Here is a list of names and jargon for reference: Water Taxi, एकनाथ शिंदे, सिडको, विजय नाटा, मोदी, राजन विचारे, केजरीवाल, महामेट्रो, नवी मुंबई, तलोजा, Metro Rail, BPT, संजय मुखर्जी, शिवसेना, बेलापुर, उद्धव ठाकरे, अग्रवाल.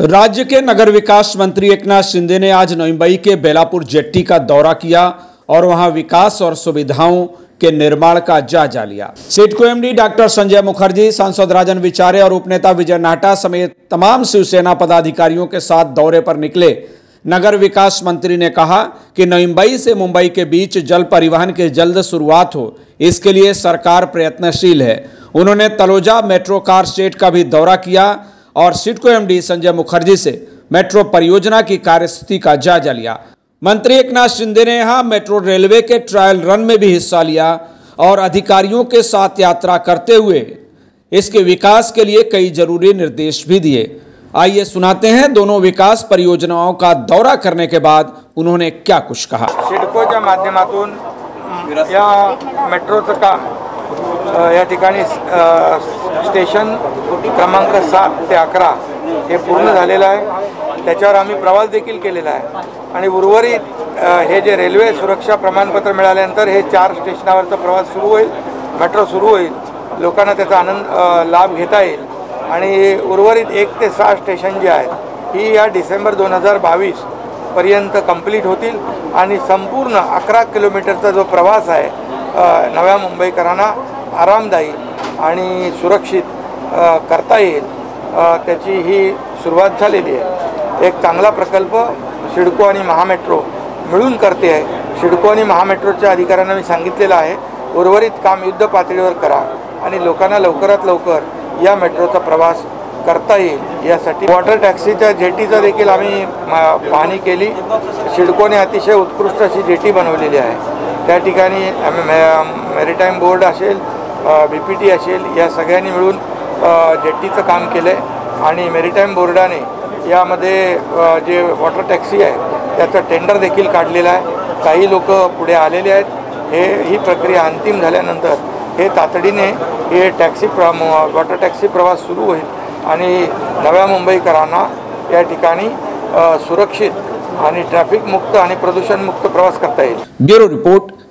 राज्य के नगर विकास मंत्री एकनाथ शिंदे ने आज नवी मुंबई के बेलापुर जेट्टी का दौरा किया और वहां विकास और सुविधाओं के निर्माण का जायजा लिया। सिडको एमडी डॉक्टर संजय मुखर्जी, सांसद राजन विचारे और उपनेता विजय नाटा समेत तमाम शिवसेना पदाधिकारियों के साथ दौरे पर निकले। नगर विकास मंत्री ने कहा कि नवी मुंबई से मुंबई के बीच जल परिवहन की जल्द शुरुआत हो, इसके लिए सरकार प्रयत्नशील है। उन्होंने तलोजा मेट्रो कार शेड का भी दौरा किया और सिडको एमडी संजय मुखर्जी से मेट्रो परियोजना की कार्यस्थिति का जायजा लिया। मंत्री एकनाथ शिंदे ने यहाँ मेट्रो रेलवे के ट्रायल रन में भी हिस्सा लिया और अधिकारियों के साथ यात्रा करते हुए इसके विकास के लिए कई जरूरी निर्देश भी दिए। आइए सुनाते हैं दोनों विकास परियोजनाओं का दौरा करने के बाद उन्होंने क्या कुछ कहा। सिडकोच्या माध्यमातून या मेट्रोचं काम या ठिकाणी स्टेशन क्रमांक 7 ते 11 हे पूर्ण झालेलं आहे। त्याच्यावर आम्ही प्रवास देखील केलेला आहे आणि उर्वरित हे जे रेल्वे सुरक्षा प्रमाणपत्र मिळाल्यानंतर हे 4 स्टेशनावरचा प्रवास सुरू होईल, मेट्रो सुरू होईल, लोकांना त्याचा आनंद लाभ घेता येईल आणि उर्वरित 1 ते 6 स्टेशन जे आहेत ही या डिसेंबर 2022 पर्यंत कंप्लीट होतील आणि संपूर्ण 11 किलोमीटरचा जो प्रवास आहे नव्या मुंबईकरांना आरामदायी आणि सुरक्षित करता येईल त्याची ही सुरुवात झालेली आहे। एक चांगला प्रकल्प सिडको आणि महामेट्रो मिळून करते आहे। सिडको आणि महामेट्रोच्या अधिकाऱ्यांना मी सांगितलेलं आहे उर्वरित काम युद्ध पातळीवर करा आणि लोकांना लवकरात लवकर या मेट्रोचा प्रवास करता येईल यासाठी वॉटर टॅक्सीच्या जेटीचा देखील आम्ही पाहणी केली। सिडकोने अतिशय उत्कृष्ट अशी जेटी बनवलेली आहे। त्या ठिकाणी मेरीटाईम बोर्ड असेल, BPT असेल, या सगळ्यांनी मिळून जेटीचं काम केलं आहे आणि मेरीटाईम बोर्डाने यामध्ये जे वॉटर टॅक्सी आहे त्याचं टेंडर देखील काढलेलं आहे। काही लोक पुढे आलेले आहेत। ही प्रक्रिया अंतिम झाल्यानंतर हे तातडीने हे वॉटर टॅक्सी प्रवास सुरू होईल आणि नव्या मुंबईकरांना या ठिकाणी सुरक्षित आणि ट्रॅफिक मुक्त आणि प्रदूषण मुक्त प्रवास करता येईल। Bureau report